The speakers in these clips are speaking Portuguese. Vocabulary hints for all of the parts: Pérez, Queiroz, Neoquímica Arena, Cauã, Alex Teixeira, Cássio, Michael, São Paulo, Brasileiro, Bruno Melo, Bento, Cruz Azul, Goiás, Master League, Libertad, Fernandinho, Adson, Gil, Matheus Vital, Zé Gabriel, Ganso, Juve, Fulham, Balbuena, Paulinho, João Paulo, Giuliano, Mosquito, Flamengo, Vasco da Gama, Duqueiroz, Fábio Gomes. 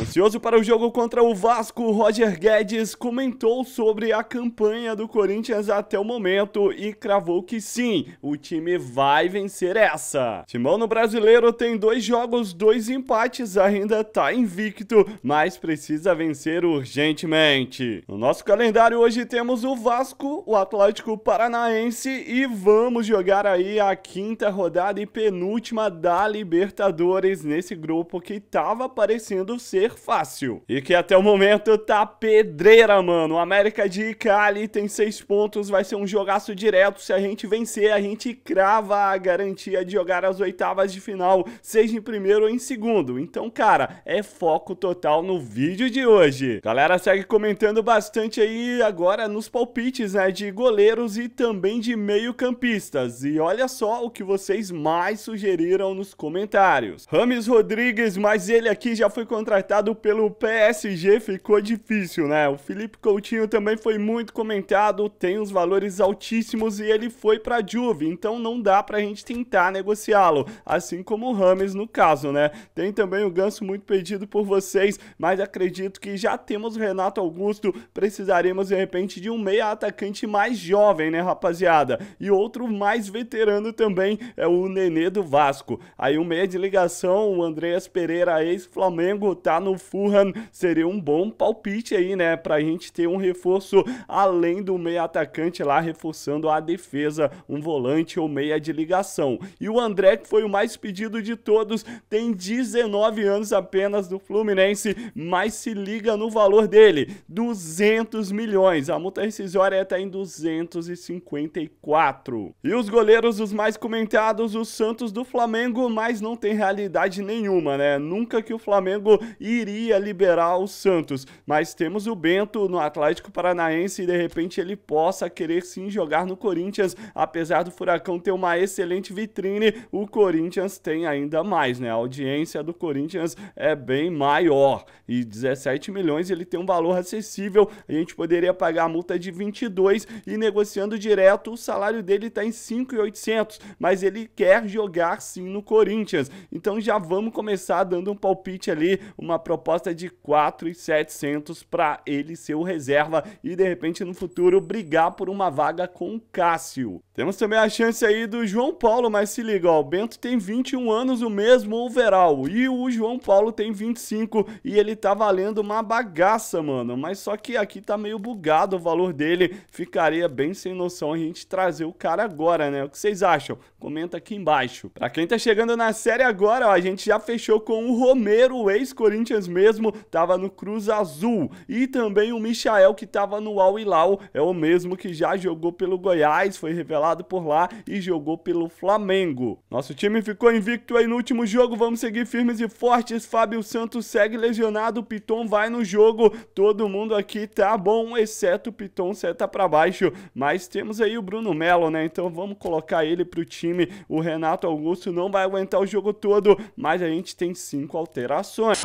Ansioso para o jogo contra o Vasco, Roger Guedes comentou sobre a campanha do Corinthians até o momento e cravou que sim, o time vai vencer essa. Timão no Brasileiro tem 2 jogos, 2 empates, ainda tá invicto, mas precisa vencer urgentemente. No nosso calendário hoje temos o Vasco, o Atlético Paranaense e vamos jogar aí a 5ª rodada e penúltima da Libertadores nesse grupo que tava parecendo ser fácil e que até o momento tá pedreira, mano. O América de Cali tem 6 pontos, vai ser um jogaço direto. Se a gente vencer, a gente crava a garantia de jogar as 8º de final, seja em primeiro ou em segundo. Então, cara, é foco total no vídeo de hoje. Galera, segue comentando bastante aí agora nos palpites, né, de goleiros e também de meio-campistas. E olha só o que vocês mais sugeriram nos comentários. Rames Rodrigues, mas ele aqui já foi contratado pelo PSG, ficou difícil, né? O Felipe Coutinho também foi muito comentado, tem uns valores altíssimos e ele foi pra Juve, então não dá pra gente tentar negociá-lo, assim como o Rames no caso, né? Tem também o Ganso muito pedido por vocês, mas acredito que já temos o Renato Augusto, precisaremos de repente de um meia atacante mais jovem, né, rapaziada? E outro mais veterano também é o Nenê do Vasco. Aí o meia de ligação, o Andreas Pereira, ex-Flamengo, tá no Fulham, seria um bom palpite aí, né, pra gente ter um reforço além do meia atacante lá, reforçando a defesa, um volante ou meia de ligação. E o André, que foi o mais pedido de todos, tem 19 anos apenas do Fluminense, mas se liga no valor dele, 200 milhões, a multa rescisória tá em 254. E os goleiros, os mais comentados, o Santos do Flamengo, mas não tem realidade nenhuma, né, nunca que o Flamengo iria liberar o Santos, mas temos o Bento no Atlético Paranaense e de repente ele possa querer sim jogar no Corinthians, apesar do Furacão ter uma excelente vitrine, o Corinthians tem ainda mais, né, a audiência do Corinthians é bem maior e 17 milhões ele tem um valor acessível, a gente poderia pagar a multa de 22 e negociando direto o salário dele tá em 5.800, mas ele quer jogar sim no Corinthians, então já vamos começar dando um palpite ali, uma proposta de 4.700 para ele ser o reserva e de repente no futuro brigar por uma vaga com o Cássio. Temos também a chance aí do João Paulo, mas se liga, ó, o Bento tem 21 anos, o mesmo overall, e o João Paulo tem 25 e ele tá valendo uma bagaça, mano, mas só que aqui tá meio bugado o valor dele, ficaria bem sem noção a gente trazer o cara agora, né? O que vocês acham? Comenta aqui embaixo. Pra quem tá chegando na série agora, ó, a gente já fechou com o Romero, o ex-Corinthians mesmo, tava no Cruz Azul, e também o Michael, que tava no Al Hilal, é o mesmo que já jogou pelo Goiás, foi revelado por lá e jogou pelo Flamengo. Nosso time ficou invicto aí no último jogo, vamos seguir firmes e fortes. Fábio Santos segue lesionado, Piton vai no jogo, todo mundo aqui tá bom, exceto o Piton, seta pra baixo, mas temos aí o Bruno Melo, né, então vamos colocar ele pro time. O Renato Augusto não vai aguentar o jogo todo, mas a gente tem 5 alterações.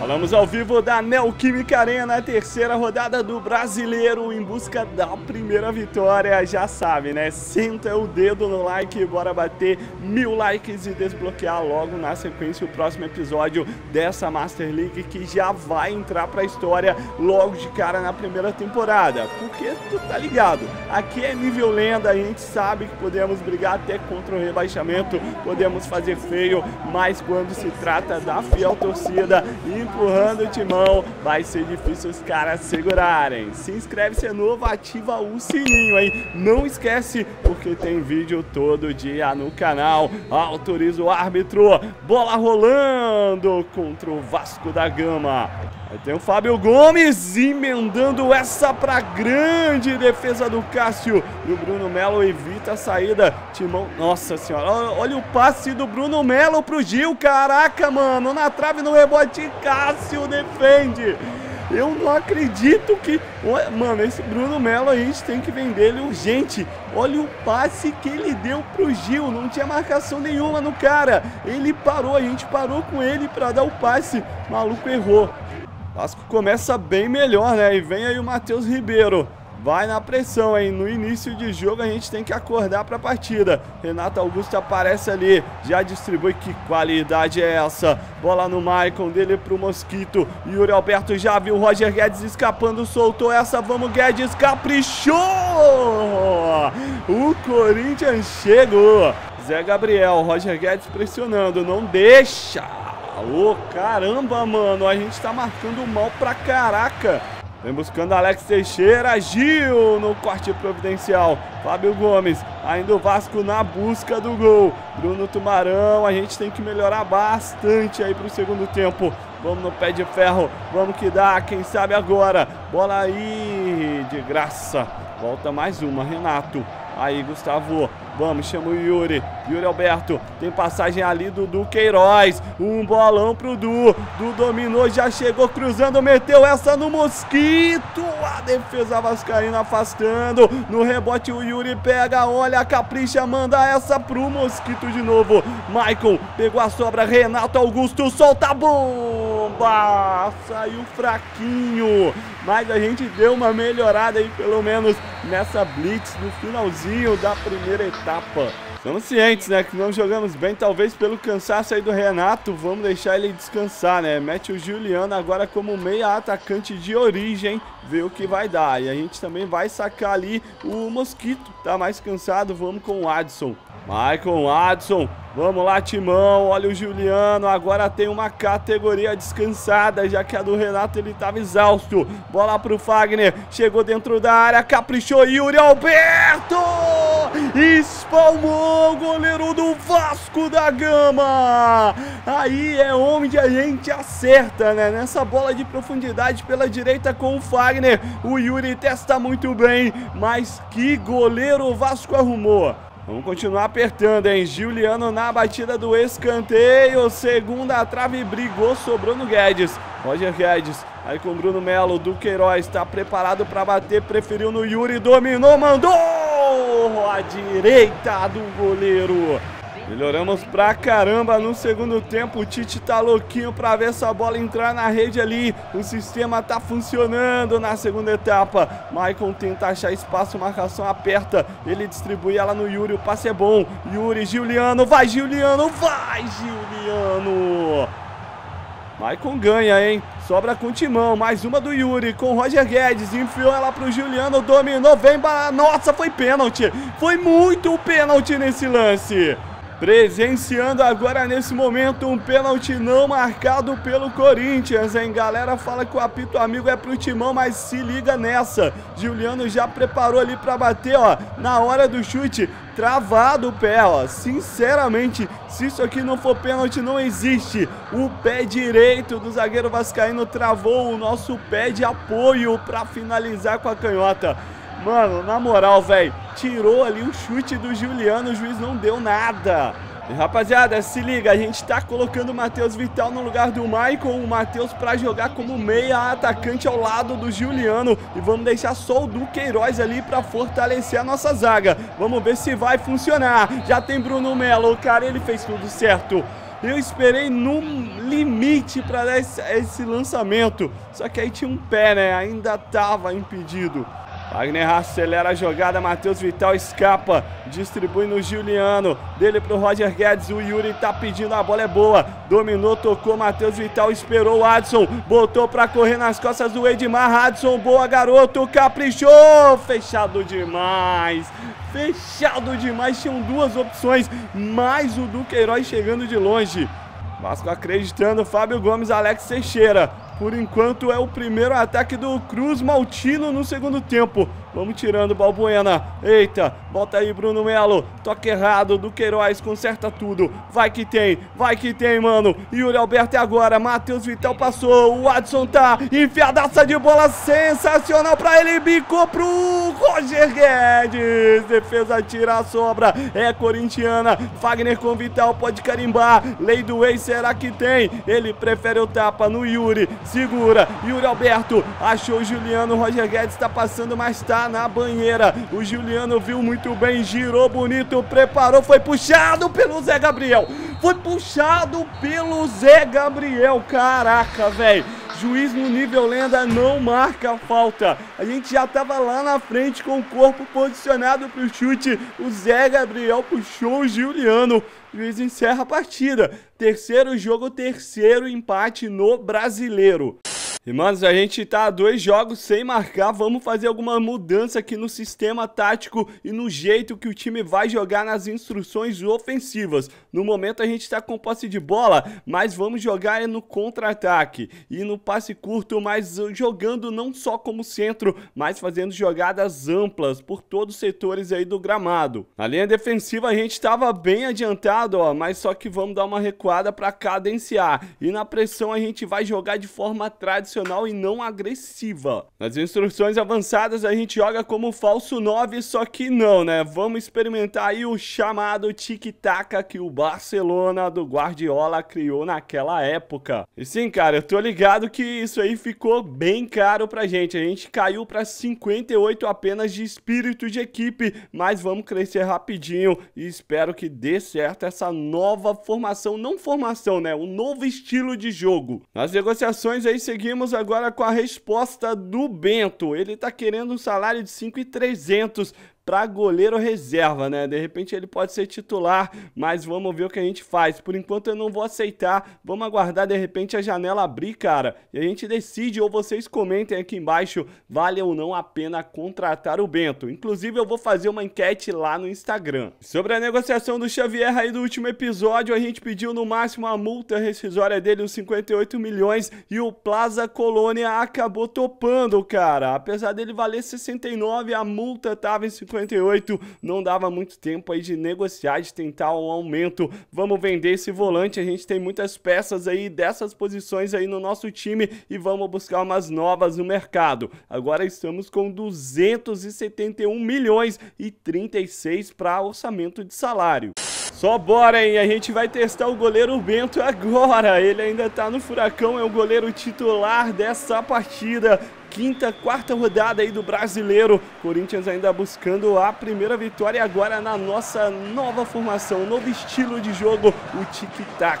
Falamos ao vivo da Neoquímica Arena na 3ª rodada do Brasileiro em busca da primeira vitória, já sabe, né? Senta o dedo no like, bora bater 1000 likes e desbloquear logo na sequência o próximo episódio dessa Master League que já vai entrar pra história logo de cara na 1ª temporada, porque tu tá ligado, aqui é nível lenda, a gente sabe que podemos brigar até contra o rebaixamento, podemos fazer feio, mas quando se trata da fiel torcida, empurrando o timão, vai ser difícil os caras segurarem. Se inscreve se é novo, ativa o sininho, hein? Não esquece, porque tem vídeo todo dia no canal. Autoriza o árbitro, bola rolando contra o Vasco da Gama. Aí tem o Fábio Gomes emendando essa pra grande defesa do Cássio. E o Bruno Melo evita a saída. Timão, nossa senhora, olha o passe do Bruno Melo pro Gil. Caraca, mano, na trave, no rebote, Cássio defende. Eu não acredito que... Mano, esse Bruno Melo a gente tem que vender ele urgente. Olha o passe que ele deu pro Gil. Não tinha marcação nenhuma no cara. Ele parou, a gente parou com ele pra dar o passe. O maluco errou. Vasco começa bem melhor, né? E vem aí o Matheus Ribeiro. Vai na pressão, hein? No início de jogo a gente tem que acordar para a partida. Renato Augusto aparece ali, já distribui. Que qualidade é essa? Bola no Maicon, dele pro Mosquito. Yuri Alberto já viu Roger Guedes escapando, soltou essa. Vamos, Guedes, caprichou! O Corinthians chegou. Zé Gabriel, Roger Guedes pressionando, não deixa. Ô, caramba, mano, a gente tá marcando mal pra caraca. Vem buscando Alex Teixeira, Gil no corte providencial, Fábio Gomes, ainda o Vasco na busca do gol, Bruno Tubarão, a gente tem que melhorar bastante aí pro segundo tempo, vamos no pé de ferro, vamos que dá, quem sabe agora, bola aí, de graça, volta mais uma, Renato, aí Gustavo, vamos, chama o Yuri, Yuri Alberto, tem passagem ali do Duqueiroz, um bolão pro Du, Du dominou, já chegou cruzando, meteu essa no Mosquito, a defesa vascaína afastando, no rebote o Yuri pega, olha, capricha, manda essa pro Mosquito de novo, Maicon pegou a sobra, Renato Augusto solta a bomba, saiu fraquinho, mas a gente deu uma melhorada aí pelo menos nessa blitz no finalzinho da primeira etapa. Estamos cientes, né, que não jogamos bem, talvez pelo cansaço aí do Renato, vamos deixar ele descansar, né, mete o Giuliano agora como meia atacante de origem, vê o que vai dar, e a gente também vai sacar ali o Mosquito, tá mais cansado, vamos com o Adson, Maicon, Adson, vamos lá, Timão, olha o Giuliano, agora tem uma categoria descansada, já que a do Renato ele tava exausto, bola pro Fagner, chegou dentro da área, caprichou, Yuri Alberto! Espalmou o goleiro do Vasco da Gama. Aí é onde a gente acerta, né? Nessa bola de profundidade pela direita com o Fagner. O Yuri testa muito bem, mas que goleiro o Vasco arrumou. Vamos continuar apertando, hein? Giuliano na batida do escanteio. Segunda trave, brigou, sobrou no Guedes. Roger Guedes. Aí com o Bruno Melo, Duqueiroz está preparado para bater, preferiu no Yuri, dominou, mandou! A direita do goleiro. Melhoramos pra caramba no segundo tempo, o Tite tá louquinho pra ver essa bola entrar na rede ali, o sistema tá funcionando na segunda etapa, Maicon tenta achar espaço, marcação aperta, ele distribui ela no Yuri, o passe é bom, Yuri, Giuliano, vai Giuliano, vai Giuliano! Maicon ganha, hein? Sobra com o Timão, mais uma do Yuri, com o Roger Guedes, enfiou ela pro Giuliano, dominou, vem, nossa, foi pênalti, foi muito pênalti nesse lance. Presenciando agora nesse momento um pênalti não marcado pelo Corinthians, hein? Galera fala que o apito amigo é pro Timão, mas se liga nessa. Giuliano já preparou ali pra bater, ó, na hora do chute, travado o pé, ó. Sinceramente, se isso aqui não for pênalti, não existe. O pé direito do zagueiro vascaíno travou o nosso pé de apoio pra finalizar com a canhota. Mano, na moral, velho, tirou ali o chute do Giuliano, o juiz não deu nada. E, rapaziada, se liga, a gente tá colocando o Matheus Vital no lugar do Maicon, o Matheus pra jogar como meia atacante ao lado do Giuliano. E vamos deixar só o Duqueiroz ali pra fortalecer a nossa zaga. Vamos ver se vai funcionar. Já tem Bruno Melo, cara, ele fez tudo certo. Eu esperei no limite pra dar esse lançamento, só que aí tinha um pé, né, ainda tava impedido. Wagner acelera a jogada, Matheus Vital escapa, distribui no Giuliano, dele pro Roger Guedes, o Yuri tá pedindo, a bola é boa, dominou, tocou, Matheus Vital esperou o Adson, botou pra correr nas costas do Edmar, Adson, boa garoto, caprichou, fechado demais, tinham duas opções, mais o Duqueiroz chegando de longe. Vasco acreditando, Fábio Gomes, Alex Teixeira. Por enquanto é o primeiro ataque do Cruz Maltino no segundo tempo. Vamos tirando Balbuena. Eita, volta aí Bruno Melo. Toque errado do Queiroz, conserta tudo. Vai que tem, mano. Yuri Alberto é agora. Matheus Vital passou. O Adson tá. Enfiadaça de bola sensacional pra ele. Bicou pro Roger Guedes. Defesa tira a sobra. É corintiana. Fagner com Vital pode carimbar. Lei do ex, será que tem? Ele prefere o tapa no Yuri. Segura, Yuri Alberto, achou o Giuliano, Roger Guedes tá passando, mas tá na banheira, o Giuliano viu muito bem, girou bonito, preparou, foi puxado pelo Zé Gabriel, caraca, velho. juiz no nível lenda não marca a falta. A gente já tava lá na frente com o corpo posicionado para o chute. O Zé Gabriel puxou o Giuliano. O juiz encerra a partida. Terceiro jogo, terceiro empate no Brasileiro. E, mano, a gente tá a 2 jogos sem marcar, vamos fazer alguma mudança aqui no sistema tático e no jeito que o time vai jogar nas instruções ofensivas. No momento a gente tá com posse de bola, mas vamos jogar no contra-ataque e no passe curto, mas jogando não só como centro, mas fazendo jogadas amplas por todos os setores aí do gramado. Na linha defensiva a gente tava bem adiantado, ó, mas só que vamos dar uma recuada pra cadenciar. E na pressão a gente vai jogar de forma tradicional e não agressiva. Nas instruções avançadas a gente joga como falso 9, só que não, né? Vamos experimentar aí o chamado tic-tac que o Barcelona do Guardiola criou naquela época. E sim, cara, eu tô ligado que isso aí ficou bem caro pra gente. A gente caiu pra 58 apenas de espírito de equipe, mas vamos crescer rapidinho e espero que dê certo essa nova formação, não formação, né? Um novo estilo de jogo. Nas negociações aí seguimos agora com a resposta do Bento. Ele tá querendo um salário de 5.300 para goleiro reserva, né? De repente ele pode ser titular, mas vamos ver o que a gente faz. Por enquanto eu não vou aceitar, vamos aguardar de repente a janela abrir, cara, e a gente decide, ou vocês comentem aqui embaixo, vale ou não a pena contratar o Bento. Inclusive eu vou fazer uma enquete lá no Instagram. Sobre a negociação do Xavier aí do último episódio, a gente pediu no máximo a multa rescisória dele, uns 58 milhões, e o Plaza Colônia acabou topando, cara. Apesar dele valer 69, a multa tava em 58, não dava muito tempo aí de negociar, de tentar um aumento. Vamos vender esse volante, a gente tem muitas peças aí dessas posições aí no nosso time e vamos buscar umas novas no mercado. Agora estamos com 271 milhões e 36 para orçamento de salário. Só bora, hein? A gente vai testar o goleiro Bento agora. Ele ainda tá no furacão, é o goleiro titular dessa partida. Quinta, quarta rodada aí do Brasileiro. Corinthians ainda buscando a primeira vitória agora na nossa nova formação, novo estilo de jogo, o tic-tac.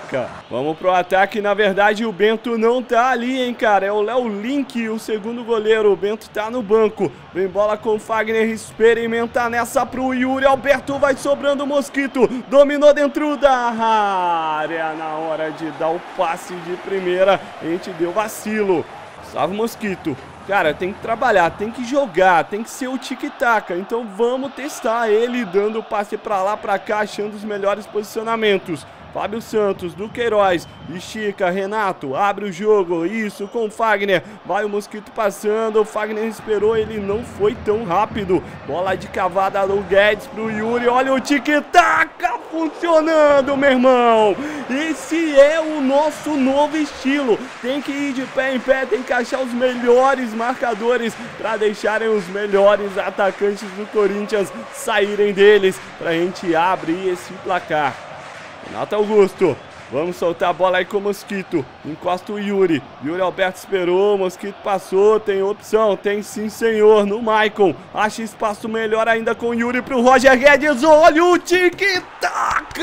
Vamos pro ataque. Na verdade, o Bento não tá ali, hein, cara. É o Léo Link, o segundo goleiro. O Bento tá no banco. Vem bola com o Fagner, experimenta nessa pro Yuri Alberto. Vai sobrando o Mosquito. Dominou dentro da área. Na hora de dar o passe de primeira, a gente deu vacilo. Salve, Mosquito. Cara, tem que trabalhar, tem que jogar, tem que ser o tic-tac. Então vamos testar ele dando o passe pra lá, pra cá, achando os melhores posicionamentos. Fábio Santos, Duqueiroz, estica, Renato, abre o jogo, isso, com o Fagner, vai o Mosquito passando, o Fagner esperou, ele não foi tão rápido, bola de cavada do Guedes pro Yuri, olha o tic-tac funcionando, meu irmão. Esse é o nosso novo estilo, tem que ir de pé em pé, tem que achar os melhores marcadores para deixarem os melhores atacantes do Corinthians saírem deles, pra gente abrir esse placar. Renato Augusto, vamos soltar a bola aí com o Mosquito, encosta o Yuri, Yuri Alberto esperou, Mosquito passou, tem opção, tem sim senhor, no Maicon, acha espaço melhor ainda com o Yuri pro Roger Guedes, olha o tic-tac!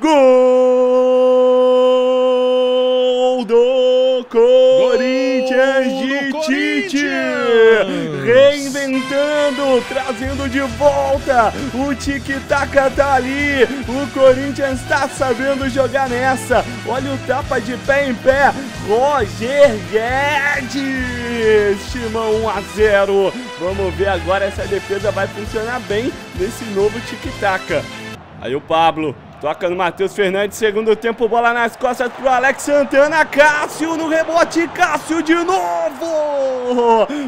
Gol do Corinthians de Tite! Reinventando, trazendo de volta, o tic-tac tá ali, o Corinthians tá sabendo jogar nessa, olha o tapa de pé em pé, Roger Guedes, Timão 1 a 0, vamos ver agora, essa defesa vai funcionar bem nesse novo tic-tac. Aí o Pablo toca no Matheus Fernandes, segundo tempo, bola nas costas pro Alex Santana, Cássio no rebote, Cássio de novo!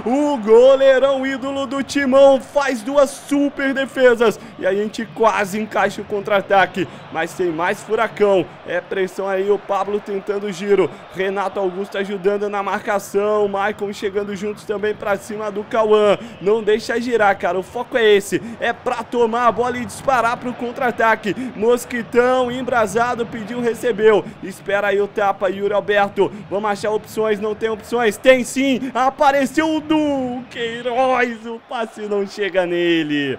O goleirão ídolo do Timão faz 2 super defesas e a gente quase encaixa o contra-ataque, mas tem mais furacão, é pressão aí, o Pablo tentando o giro, Renato Augusto ajudando na marcação, Maicon chegando juntos também pra cima do Cauã, não deixa girar, cara, o foco é esse, é pra tomar a bola e disparar pro contra-ataque, Mosquito Tão embrasado, pediu, recebeu, espera aí o tapa, Yuri Alberto, vamos achar opções, não tem opções, tem sim, apareceu o Duqueiroz, o passe não chega nele.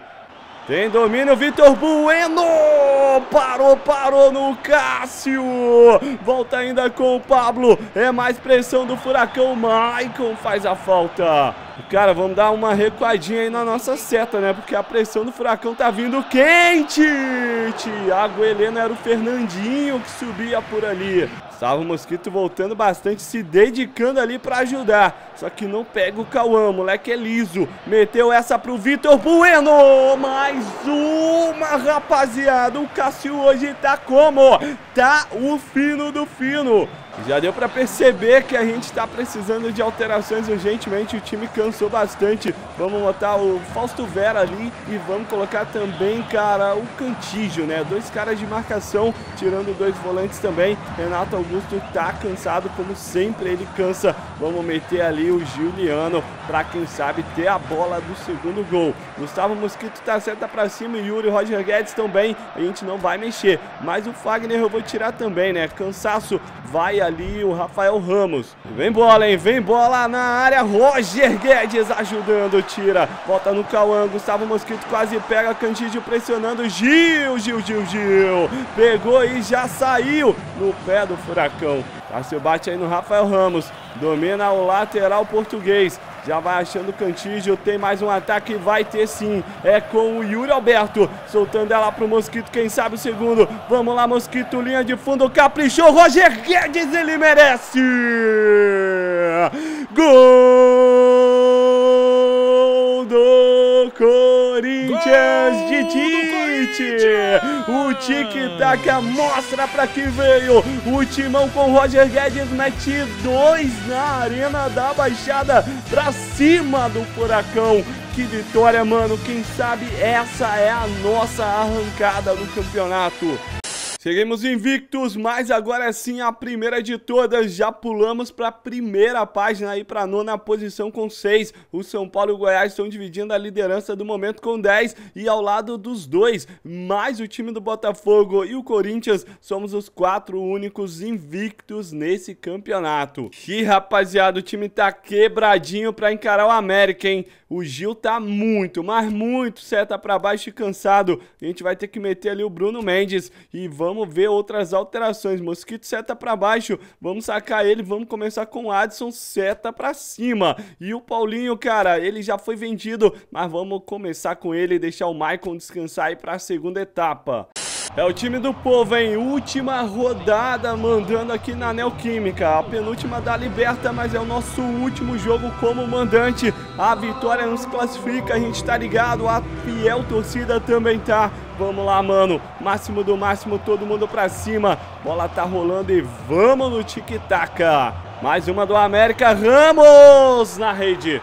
Tem domínio, Vitor Bueno, parou no Cássio, volta ainda com o Pablo, é mais pressão do Furacão, Maicon faz a falta. Cara, vamos dar uma recuadinha aí na nossa seta, né, porque a pressão do Furacão tá vindo quente. Thiago Heleno era o Fernandinho que subia por ali. Estava o Mosquito voltando bastante, se dedicando ali para ajudar. Só que não pega o Cauã, moleque é liso. Meteu essa pro Vitor Bueno. Mais uma, rapaziada. O Cássio hoje tá como? Tá o fino do fino. Já deu para perceber que a gente está precisando de alterações urgentemente. O time cansou bastante. Vamos botar o Fausto Vera ali e vamos colocar também, cara, o Cantígio, né? Dois caras de marcação, tirando dois volantes também. Renato Augusto tá cansado, como sempre ele cansa. Vamos meter ali o Giuliano para, quem sabe, ter a bola do segundo gol. Gustavo Mosquito tá certa para cima e Yuri, Roger Guedes também. A gente não vai mexer. Mas o Fagner eu vou tirar também, né? Cansaço vai ali o Rafael Ramos. Vem bola, hein? Vem bola na área. Roger Guedes ajudando, tira. Volta no Cauã. Gustavo Mosquito quase pega. Cantígio pressionando. Gil. Pegou e já saiu no pé do Furacão. Cássio bate aí no Rafael Ramos. Domina o lateral português. Já vai achando o Cantígio, tem mais um ataque, vai ter sim. É com o Yuri Alberto, soltando ela pro Mosquito, quem sabe o segundo. Vamos lá, Mosquito, linha de fundo, caprichou, Roger Guedes, ele merece! Gol do Corinthians de Tite! O tic-tac mostra pra que veio. O Timão com Roger Guedes mete 2 na Arena da Baixada, pra cima do Furacão. Que vitória, mano. Quem sabe essa é a nossa arrancada no campeonato. Seguimos invictos, mas agora sim a primeira de todas. Já pulamos para a primeira página aí, para a 9ª posição com 6. O São Paulo e o Goiás estão dividindo a liderança do momento com 10. E ao lado dos dois, mais o time do Botafogo e o Corinthians, somos os 4 únicos invictos nesse campeonato. E rapaziada, o time tá quebradinho para encarar o América, hein? O Gil tá muito, mas muito seta para baixo e cansado. A gente vai ter que meter ali o Bruno Mendes e vamos ver outras alterações. Mosquito seta pra baixo, vamos sacar ele, vamos começar com o Adson seta pra cima. E o Paulinho, cara, ele já foi vendido, mas vamos começar com ele e deixar o Maicon descansar aí pra segunda etapa. É o time do povo, hein? Última rodada, mandando aqui na Neoquímica. A penúltima da Liberta, mas é o nosso último jogo como mandante. A vitória não se classifica, a gente tá ligado. A fiel torcida também tá. Vamos lá, mano. Máximo do máximo, todo mundo pra cima. Bola tá rolando e vamos no tic-tac. Mais uma do América. Ramos na rede.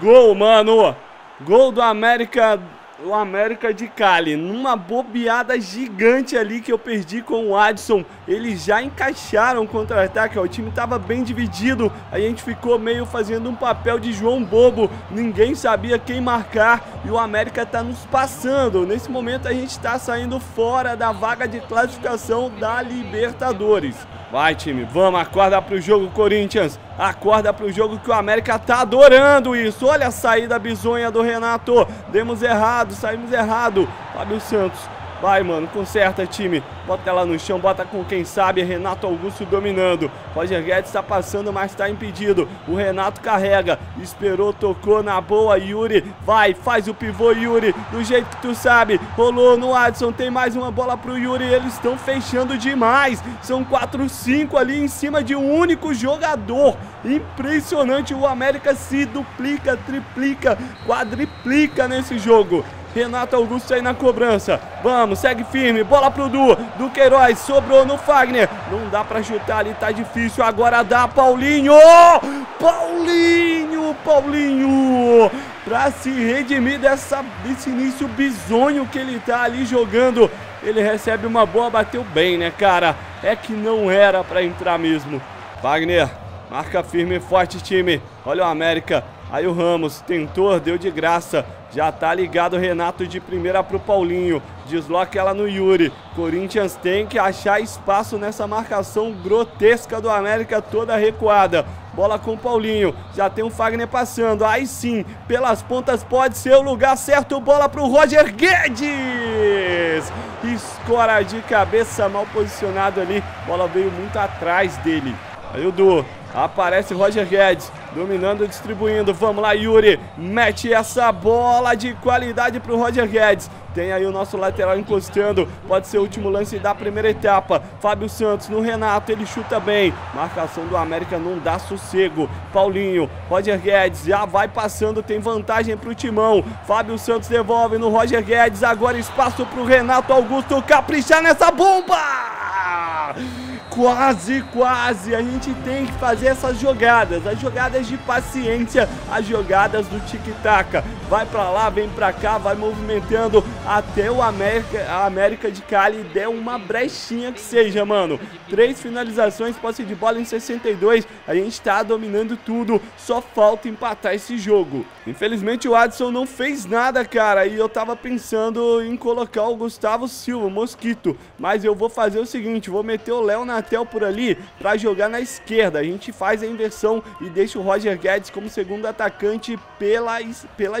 Gol, mano. Gol do América. O América de Cali, numa bobeada gigante ali que eu perdi com o Adson. Eles já encaixaram o contra-ataque, o time tava bem dividido. A gente ficou meio fazendo um papel de João Bobo. Ninguém sabia quem marcar e o América tá nos passando. Nesse momento a gente tá saindo fora da vaga de classificação da Libertadores. Vai, time, vamos, acorda pro jogo, Corinthians. Acorda pro jogo que o América tá adorando isso. Olha a saída bizonha do Renato. Demos errado, saímos errado. Fábio Santos. Vai, mano, conserta, time. Bota ela no chão, bota com quem sabe. Renato Augusto dominando. Roger Guedes tá passando, mas tá impedido. O Renato carrega. Esperou, tocou na boa, Yuri. Vai, faz o pivô, Yuri. Do jeito que tu sabe. Rolou no Adson. Tem mais uma bola pro Yuri. Eles estão fechando demais. São 4-5 ali em cima de um único jogador. Impressionante. O América se duplica, triplica, quadriplica nesse jogo. Renato Augusto aí na cobrança. Vamos, segue firme. Bola pro Duqueiroz. Sobrou no Fagner. Não dá pra chutar ali, tá difícil. Agora dá, Paulinho. Paulinho. Pra se redimir desse início bizonho que ele tá ali jogando. Ele recebe uma boa, bateu bem, né, cara? É que não era pra entrar mesmo. Fagner, marca firme e forte, time. Olha o América. Aí o Ramos tentou, deu de graça. Já tá ligado o Renato de primeira pro Paulinho. Desloca ela no Yuri. Corinthians tem que achar espaço nessa marcação grotesca do América, toda recuada. Bola com o Paulinho. Já tem o Fagner passando. Aí sim, pelas pontas pode ser o lugar certo. Bola para o Roger Guedes. Escora de cabeça, mal posicionado ali. Bola veio muito atrás dele. Aí o Du. Aparece Roger Guedes, dominando, distribuindo. Vamos lá, Yuri. Mete essa bola de qualidade para o Roger Guedes. Tem aí o nosso lateral encostando. Pode ser o último lance da primeira etapa. Fábio Santos no Renato, ele chuta bem. Marcação do América não dá sossego. Paulinho, Roger Guedes já vai passando, tem vantagem para o Timão. Fábio Santos devolve no Roger Guedes. Agora espaço para o Renato Augusto caprichar nessa bomba. Quase, quase, a gente tem que fazer essas jogadas, as jogadas de paciência, as jogadas do tic-tac, vai pra lá, vem pra cá, vai movimentando até o América de Cali der uma brechinha que seja, mano. 3 finalizações, posse de bola em 62, a gente tá dominando tudo, só falta empatar esse jogo. Infelizmente o Adson não fez nada, cara, e eu tava pensando em colocar o Gustavo Silva, Mosquito, mas eu vou fazer o seguinte, vou meter o Léo Natel por ali para jogar na esquerda. A gente faz a inversão e deixa o Roger Guedes como segundo atacante pela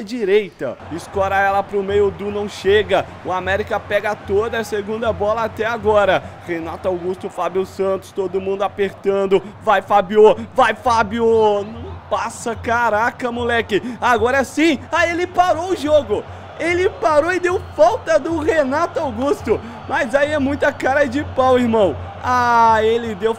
direita. Escora ela para o meio, do não chega. O América pega toda a segunda bola até agora. Renato Augusto, Fábio Santos, todo mundo apertando. Vai, Fábio! Vai, Fábio! Não passa, caraca, moleque! Agora sim! Aí ele parou o jogo! Ele parou e deu falta do Renato Augusto. Mas aí é muita cara de pau, irmão. Ah, ele deu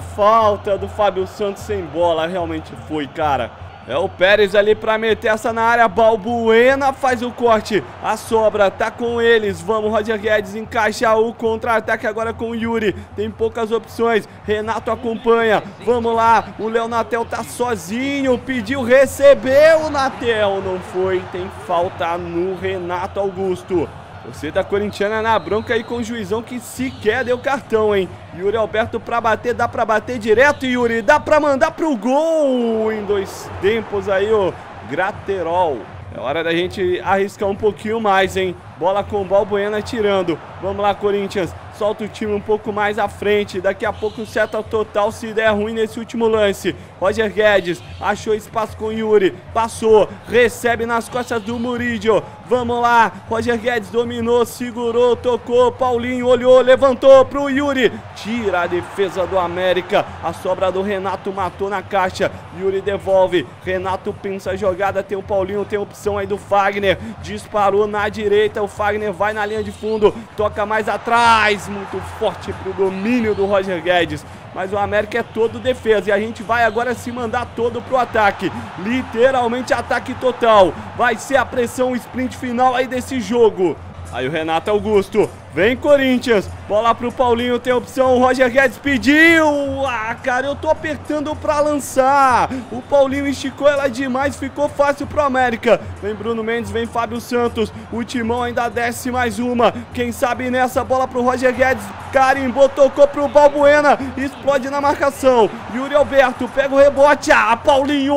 falta do Fábio Santos sem bola, realmente foi, cara. É o Pérez ali pra meter essa na área. Balbuena faz o corte. A sobra tá com eles. Vamos, Roger Guedes, encaixa o contra-ataque agora com o Yuri. Tem poucas opções. Renato acompanha. Vamos lá. O Léo Natel tá sozinho. Pediu, recebeu o Natel. Não foi. Tem falta no Renato Augusto. Você da corintiana na bronca aí com o juizão que sequer deu cartão, hein? Yuri Alberto pra bater, dá pra bater direto, Yuri. Dá pra mandar pro gol em 2 tempos aí, ó. Graterol. É hora da gente arriscar um pouquinho mais, hein? Bola com o Balbuena tirando. Vamos lá, Corinthians. Solta o time um pouco mais à frente. Daqui a pouco seta total se der ruim nesse último lance. Roger Guedes achou espaço com o Yuri. Passou. Recebe nas costas do Murídio. Vamos lá. Roger Guedes dominou, segurou, tocou. Paulinho olhou, levantou pro Yuri. Tira a defesa do América. A sobra do Renato matou na caixa. Yuri devolve. Renato pinça a jogada. Tem o Paulinho, tem a opção aí do Fagner. Disparou na direita. O Fagner vai na linha de fundo. Toca mais atrás. Muito forte para o domínio do Roger Guedes. Mas o América é todo defesa. E a gente vai agora se mandar todo pro ataque. Literalmente ataque total. Vai ser a pressão, o sprint final aí desse jogo. Aí o Renato Augusto. Vem, Corinthians. Bola pro Paulinho, tem opção. O Roger Guedes pediu. Ah, cara, eu tô apertando pra lançar. O Paulinho esticou ela demais. Ficou fácil pro América. Vem Bruno Mendes, vem Fábio Santos. O Timão ainda desce mais uma. Quem sabe nessa bola pro Roger Guedes. Carimbou, tocou pro Balbuena. Explode na marcação. Yuri Alberto pega o rebote. Ah, Paulinho.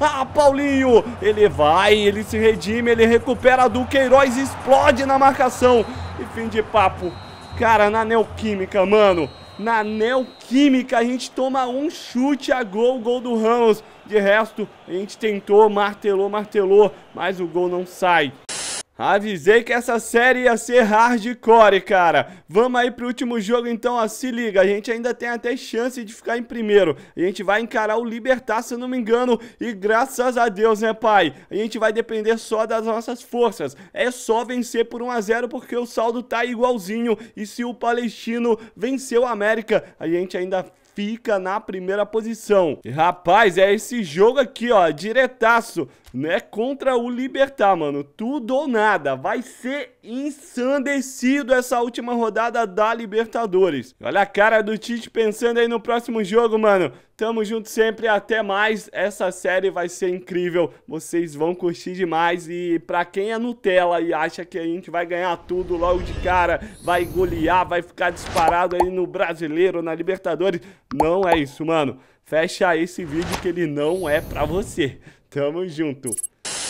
Ah, Paulinho. Ele vai, ele se redime, ele recupera do Queiroz. Explode na marcação. E fim de papo, cara, na Neoquímica, mano, na Neoquímica a gente toma um chute a gol, gol do Ramos, de resto a gente tentou, martelou, mas o gol não sai. Avisei que essa série ia ser hardcore, cara. Vamos aí pro último jogo, então, ó, se liga. A gente ainda tem até chance de ficar em primeiro. A gente vai encarar o Libertad, se eu não me engano. E graças a Deus, né, pai? A gente vai depender só das nossas forças. É só vencer por 1 a 0, porque o saldo tá igualzinho. E se o Palestino venceu a América, a gente ainda fica na primeira posição. E, rapaz, é esse jogo aqui, ó, diretaço, né, contra o Libertad, mano, tudo ou nada. Vai ser ensandecido essa última rodada da Libertadores. Olha a cara do Tite pensando aí no próximo jogo, mano. Tamo junto sempre, até mais. Essa série vai ser incrível, vocês vão curtir demais. E pra quem é Nutella e acha que a gente vai ganhar tudo logo de cara, vai golear, vai ficar disparado aí no Brasileiro, na Libertadores, não é isso, mano. Fecha esse vídeo que ele não é pra você. Tamo junto.